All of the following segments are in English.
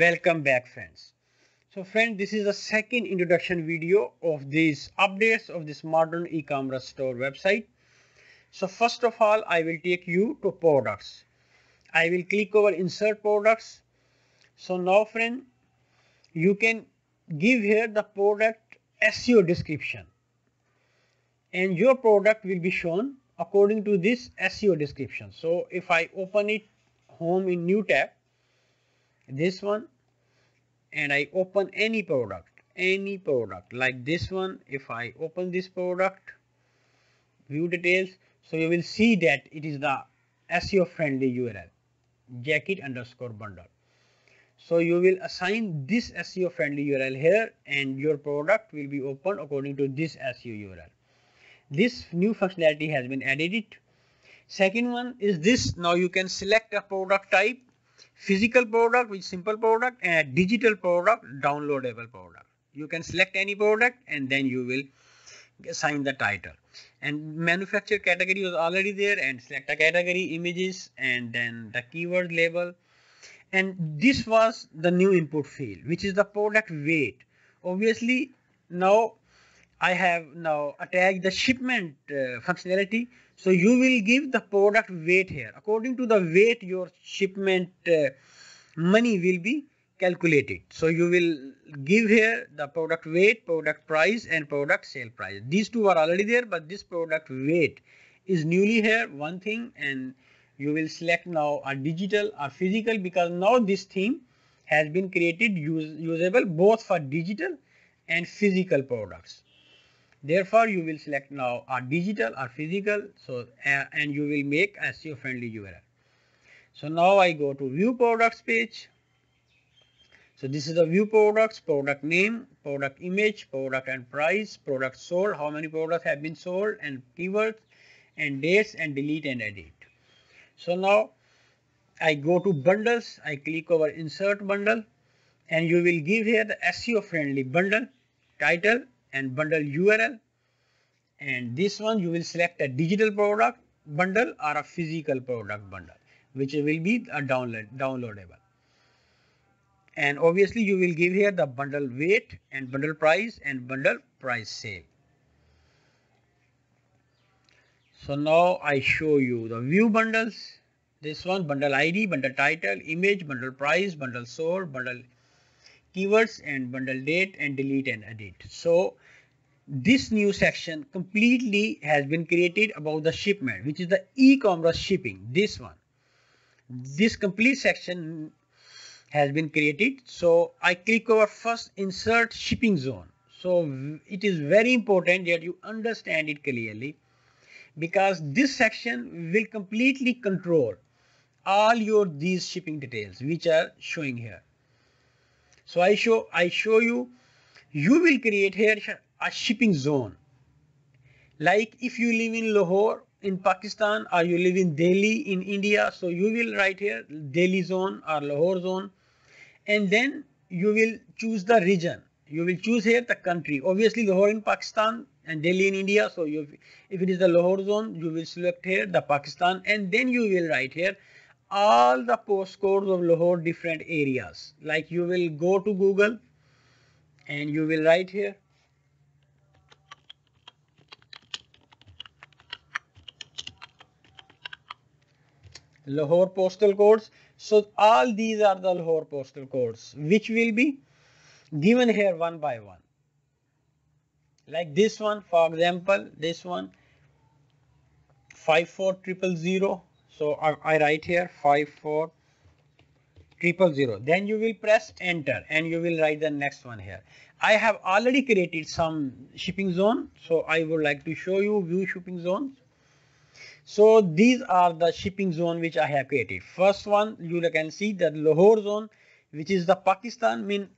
Welcome back, friends. So friends, this is the second introduction video of these updates of this modern e-commerce store website. So first of all, I will take you to products. I will click over insert products. So now friend, you can give here the product SEO description and your product will be shown according to this SEO description. So if I open it home in new tab, this one, and I open any product like this one. If I open this product, view details, so you will see that it is the SEO friendly URL, jacket_bundle. So you will assign this SEO friendly URL here and your product will be opened according to this SEO URL. This new functionality has been added. Second one is this. Now you can select a product type, physical product with simple product and a digital product, downloadable product. You can select any product and then you will assign the title. And manufacturer category was already there, and select a category, images, and then the keyword label. And this was the new input field, which is the product weight. Obviously now I have now attached the shipment functionality. So you will give the product weight here. According to the weight, your shipment money will be calculated. So you will give here the product weight, product price, and product sale price. These two are already there, but this product weight is newly here, one thing, and you will select now a digital or physical, because now this theme has been created usable both for digital and physical products. Therefore, you will select now a digital or physical, so and you will make a SEO friendly URL. So now I go to view products page. So this is the view products, product name, product image, product and price, product sold, how many products have been sold, and keywords and dates, and delete and edit. So now I go to bundles, I click over insert bundle, and you will give here the SEO friendly bundle title and bundle URL, and this one you will select a digital product bundle or a physical product bundle, which will be a downloadable. And obviously you will give here the bundle weight and bundle price and bundle price sale. So now I show you the view bundles. This one, bundle ID, bundle title, image, bundle price, bundle sold, bundle keywords, and bundle date, and delete and edit. So this new section completely has been created about the shipment, which is the e-commerce shipping. This one, this complete section has been created. So I click over first insert shipping zone. So it is very important that you understand it clearly, because this section will completely control all your these shipping details which are showing here. So I show you, you will create here a shipping zone. Like if you live in Lahore in Pakistan, or you live in Delhi in India, so you will write here Delhi zone or Lahore zone, and then you will choose the region. You will choose here the country. Obviously Lahore in Pakistan and Delhi in India. So if it is the Lahore zone, you will select here the Pakistan, and then you will write here all the postcodes of Lahore, different areas. Like you will go to Google and you will write here Lahore postal codes. So all these are the Lahore postal codes which will be given here one by one. Like this one, for example, this one 54000. So I write here 54000. Then you will press enter and you will write the next one here. I have already created some shipping zone, so I would like to show you view shipping zones. So these are the shipping zone which I have created. First one, you can see the Lahore zone, which is the Pakistan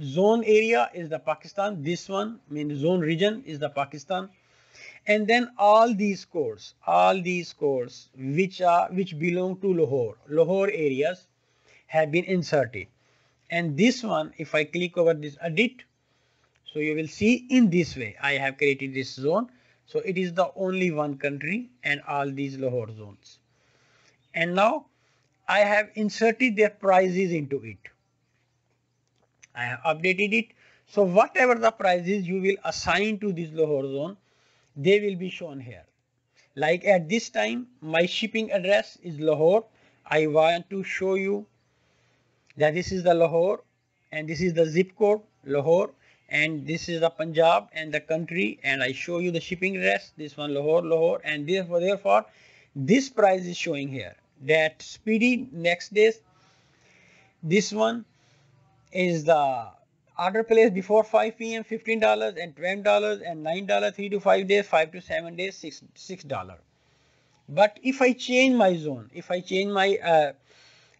zone area is the Pakistan. This one zone region is the Pakistan. And then all these codes which belong to Lahore areas have been inserted. And this one, if I click over this edit, so you will see in this way I have created this zone. So it is the only one country and all these Lahore zones. And now I have inserted their prices into it. I have updated it. So whatever the prices you will assign to this Lahore zone, they will be shown here. Like at this time, my shipping address is Lahore. I want to show you that this is the Lahore and this is the zip code Lahore and this is the Punjab and the country, and I show you the shipping address, this one Lahore, and therefore this price is showing here. That Speedy next days, this one is the order placed before 5 p.m. $15 and $12 and $9, 3 to 5 days, 5 to 7 days, $6. But if I change my zone, if I change my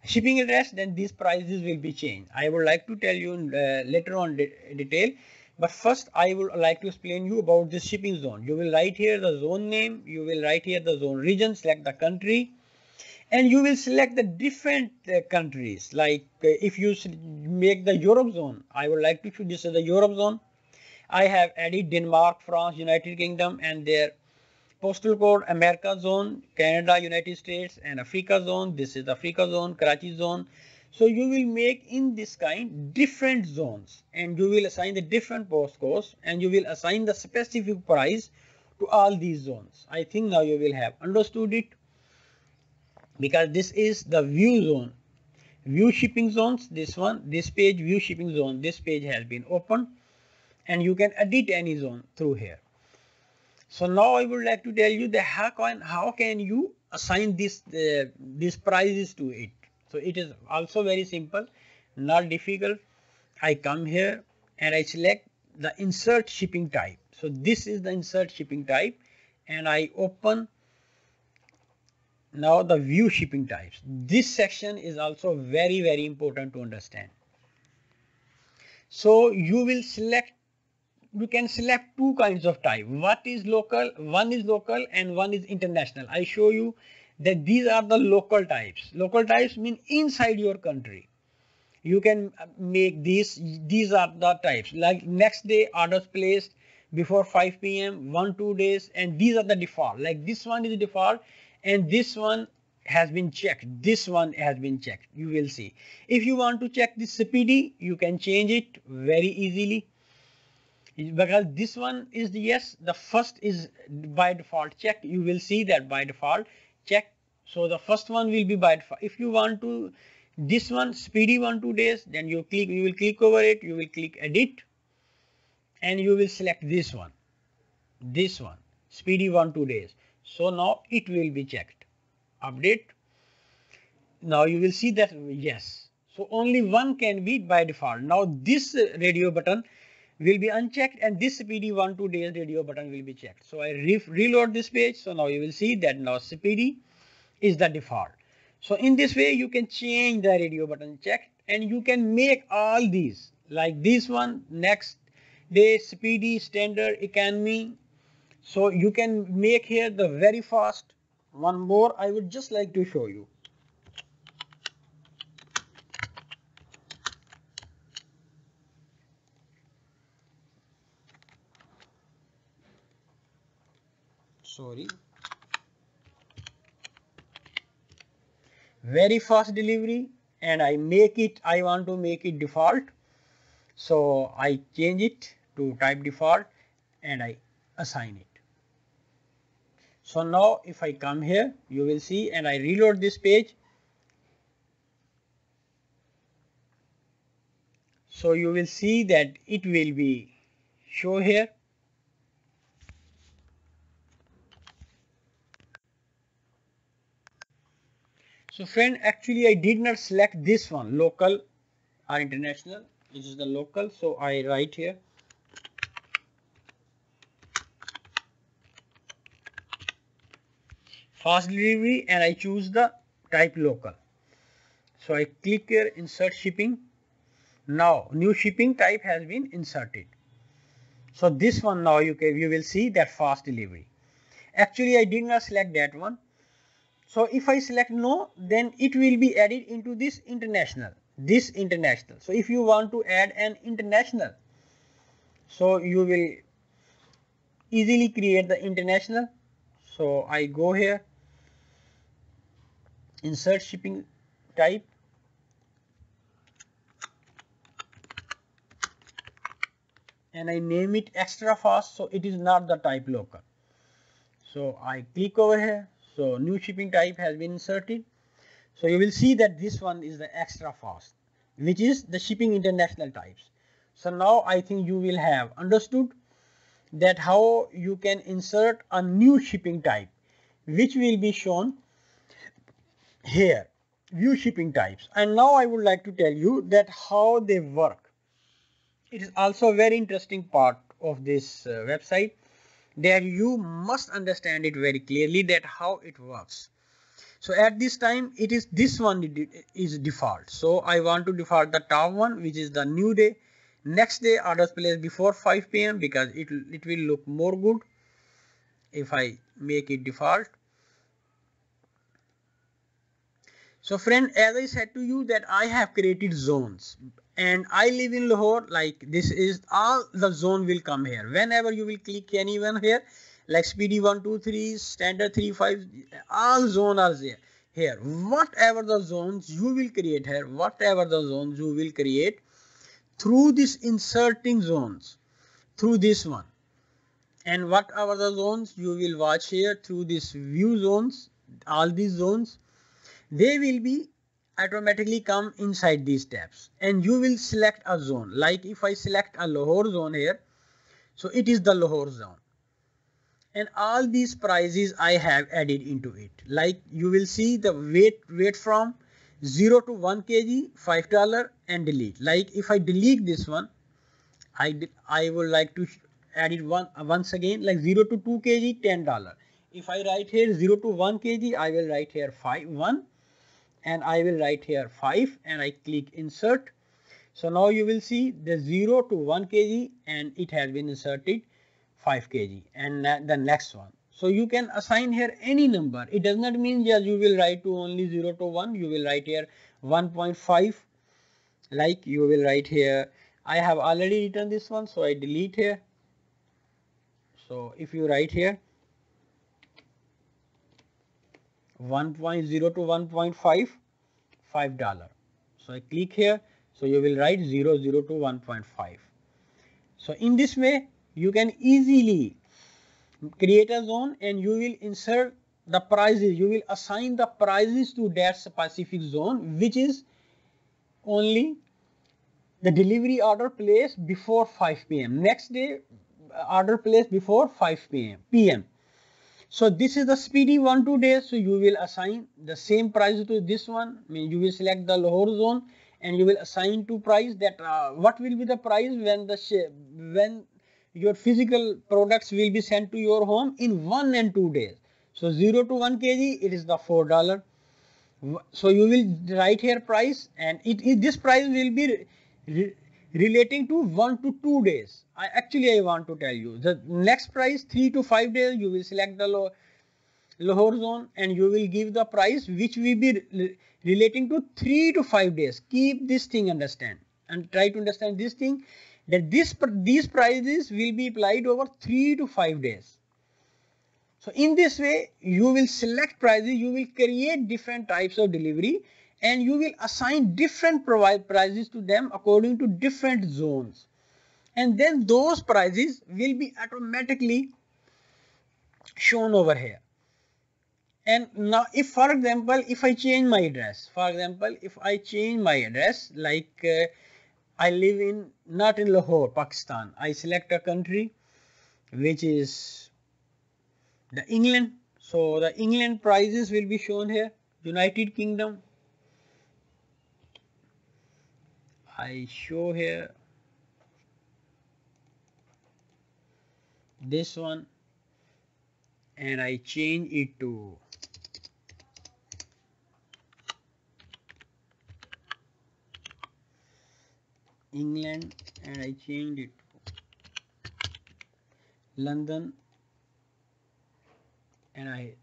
shipping address, then these prices will be changed. I would like to tell you later on detail, but first I would like to explain you about this shipping zone. You will write here the zone name, you will write here the zone region, select the country, and you will select the different countries. Like if you make the Europe zone, I would like to show this as the Europe zone. I have added Denmark, France, United Kingdom and their postal code, America zone, Canada, United States and Africa zone. This is Africa zone, Karachi zone. So you will make in this kind different zones and you will assign the different postcodes and you will assign the specific price to all these zones. I think now you will have understood it, because this is the view zone, view shipping zones, this one, this page, view shipping zone, this page has been opened and you can edit any zone through here. So now I would like to tell you that how can you assign these prices to it. So it is also very simple, not difficult. I come here and I select the insert shipping type. So this is the insert shipping type and I open now the view shipping types. This section is also very, very important to understand. So you will select, you can select two kinds of type. One is local and one is international. I show you that these are the local types. Local types mean inside your country. You can make these are the types. Like next day, orders placed before 5 p.m., 1 to 2 days, and these are the default. Like this one is default and this one has been checked. This one has been checked. You will see. If you want to check this Speedy, you can change it very easily, because this one is the yes, the first is by default checked. You will see that by default check. So the first one will be by default. If you want to this one Speedy 1 to 2 days, then you will click over it, you will click edit and you will select this one Speedy 1 to 2 days. So now it will be checked, update. Now you will see that yes, so only one can be by default. Now this radio button will be unchecked and this Speedy 1 to 2 days radio button will be checked. So I reload this page. So now you will see that now Speedy is the default. So in this way you can change the radio button checked and you can make all these, like this one next day, Speedy, standard, economy. So you can make here the very fast. One more I would just like to show you. Sorry, very fast delivery, and I make it, I want to make it default. So I change it to type default and I assign it. So now if I come here, you will see, and I reload this page. So you will see that it will be show here. So friend, actually I did not select this one, local or international. This is the local. So I write here. Fast delivery and I choose the type local. So I click here, insert shipping. Now new shipping type has been inserted. So this one now you will see that fast delivery. Actually I did not select that one. So if I select no, then it will be added into this international, this international. So if you want to add an international, so you will easily create the international. So I go here, insert shipping type and I name it extra fast, so it is not the type local. So I click over here, so new shipping type has been inserted. So you will see that this one is the extra fast, which is the shipping international types. So now I think you will have understood that how you can insert a new shipping type, which will be shown here, view shipping types. And now I would like to tell you that how they work. It is also a very interesting part of this website, that you must understand it very clearly, that how it works. So at this time, it is this one is default. So I want to default the top one, which is the new day. Next day orders placed before 5 p.m. because it will look more good if I make it default. So friend, as I said to you that I have created zones and I live in Lahore, like this is all the zone will come here. Whenever you will click anyone here, like Speedy 123, Standard 35, all zones are there. Here, whatever the zones you will create here, whatever the zones you will create through this inserting zones, through this one. And whatever the zones you will watch here through this view zones, all these zones, they will be automatically come inside these tabs. And you will select a zone. Like if I select a Lahore zone here, so it is the Lahore zone. And all these prices I have added into it. Like you will see the weight from 0 to 1 kg, $5 and delete. Like if I delete this one, I would like to add it once again, like 0 to 2 kg, $10. If I write here 0 to 1 kg, I will write here 1 and I will write here 5 and I click insert. So now you will see the 0 to 1 kg and it has been inserted 5 kg and the next one. So you can assign here any number. It does not mean just you will write to only 0 to 1. You will write here 1.5. Like you will write here. I have already written this one, so I delete here. So if you write here 1.0 to 1.5, $5. So I click here. So you will write 0 to 1.5. So in this way, you can easily create a zone and you will insert the prices. You will assign the prices to that specific zone, which is only the delivery order placed before 5 p.m. Next day, order placed before 5 p.m. So this is the Speedy 1-2 days. So you will assign the same price to this one. I mean, you will select the Lahore zone and you will assign to price that what will be the price when the your physical products will be sent to your home in 1 and 2 days. So 0 to 1 kg, it is the $4. So you will write here price and this price will be relating to 1 to 2 days. I want to tell you the next price 3 to 5 days. You will select the Lahore zone and you will give the price which will be relating to 3 to 5 days. Keep this thing understand and try to understand this thing. That these prices will be applied over 3 to 5 days. So in this way, you will select prices, you will create different types of delivery and you will assign different prices to them according to different zones. And then those prices will be automatically shown over here. And now if, for example, if I change my address, like I live in, not in Lahore, Pakistan. I select a country which is the England. So the England prices will be shown here. United Kingdom. I show here this one and I change it to England and I changed it to London and I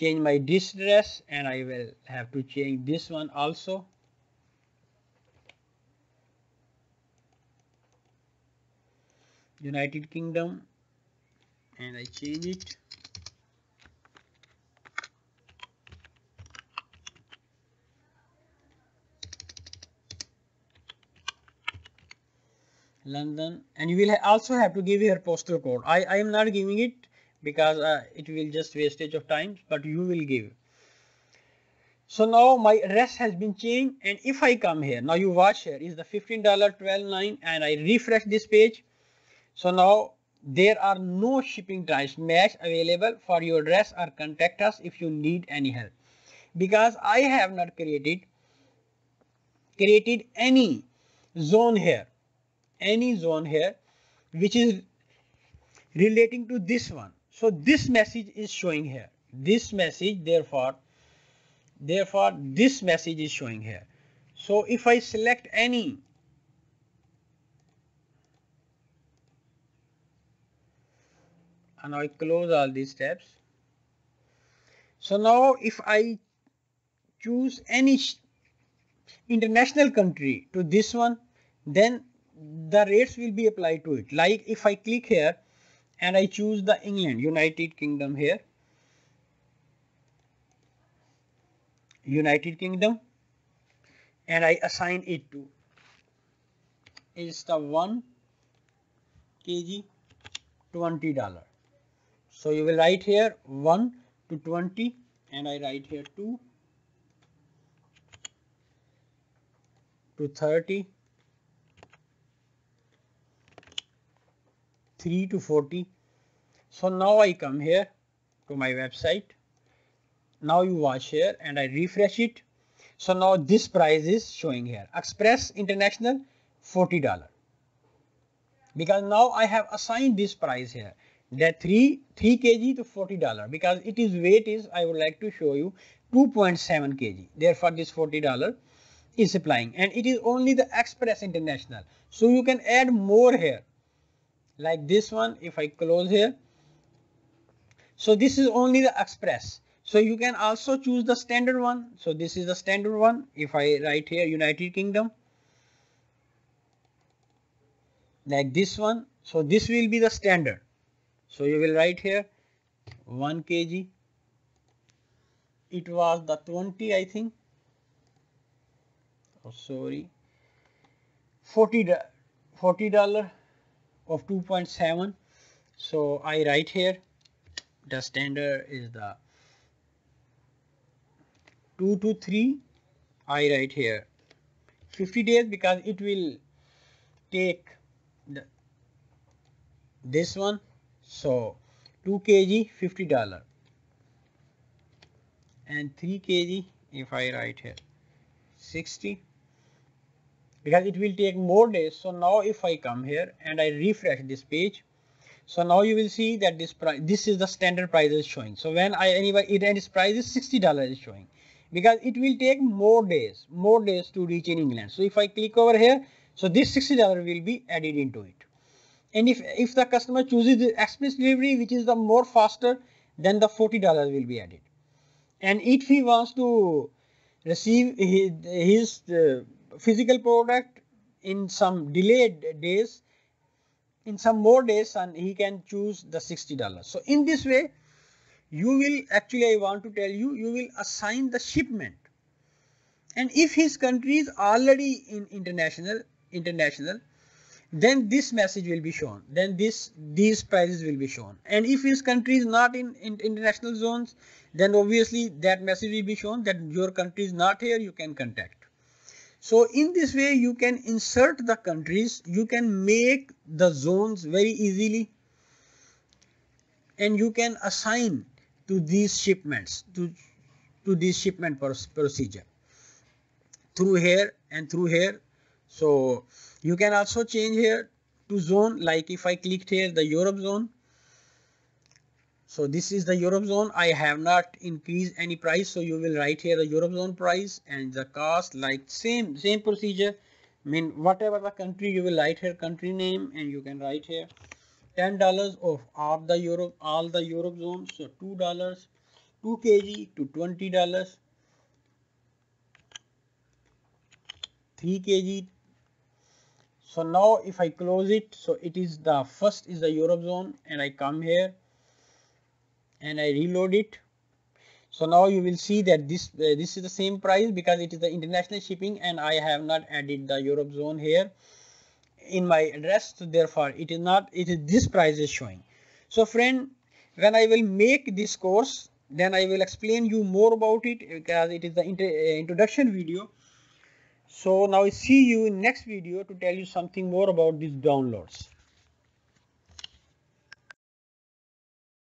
change my address and I will have to change this one also. United Kingdom and I change it London, and you will also have to give your postal code. I am not giving it because it will just wastage of time, but you will give. So now my address has been changed, and if I come here, now you watch here is the $15.129, and I refresh this page. So now there are no shipping times match available for your address, or contact us if you need any help, because I have not created any zone here, which is relating to this one. So this message is showing here, this message, therefore this message is showing here. So if I select any, and I close all these tabs. So now if I choose any international country to this one, then the rates will be applied to it. Like if I click here and I choose the England, United Kingdom here, United Kingdom, and I assign it to is the 1 kg $20. So you will write here 1 to 20, and I write here 2 to 30, 3 to 40. So now I come here to my website. Now you watch here and I refresh it. So now this price is showing here, Express International $40, because now I have assigned this price here, that 3 kg to $40, because it is weight is, I would like to show you, 2.7 kg. Therefore this $40 is applying, and it is only the Express International. So you can add more here, like this one. If I close here, so this is only the Express. So you can also choose the standard one. So this is the standard one. If I write here United Kingdom, like this one, so this will be the standard. So you will write here 1 kg, it was the 20, I think, oh sorry, $40 of 2.7. so I write here the standard is the 2 to 3. I write here 50 days, because it will take this one. So 2 kg $50, and 3 kg, if I write here 60, because it will take more days. So now if I come here and I refresh this page, so now you will see that this price, this is the standard price is showing. So when I anyway it and its price is $60 is showing, because it will take more days to reach in England. So if I click over here, so this $60 will be added into it. And if the customer chooses the express delivery, which is the more faster, then the $40 will be added. And if he wants to receive his physical product in some delayed days, in some more days, and he can choose the $60. So in this way, you will actually, I want to tell you, you will assign the shipment. And if his country is already in international, then this message will be shown, then these prices will be shown. And if his country is not in international zones, then obviously that message will be shown that your country is not here, you can contact. So in this way you can insert the countries, you can make the zones very easily, and you can assign to these shipments, to this shipment procedure through here and through here. So you can also change here to zone, like if I clicked here the Europe zone. So this is the Europe zone. I have not increased any price. So you will write here the Europe zone price and the cost, like same procedure. I mean, whatever the country, you will write here country name, and you can write here $10 of all the Europe zone. So $2, 2 kg to $20, 3 kg. So now if I close it, so it is the first is the Europe zone, and I come here and I reload it. So now you will see that this is the same price, because it is the international shipping, and I have not added the Europe zone here. in my rest, therefore it is not, it is this price is showing. So friend, when I will make this course, then I will explain you more about it, because it is the introduction video. So now I see you in next video to tell you something more about these downloads.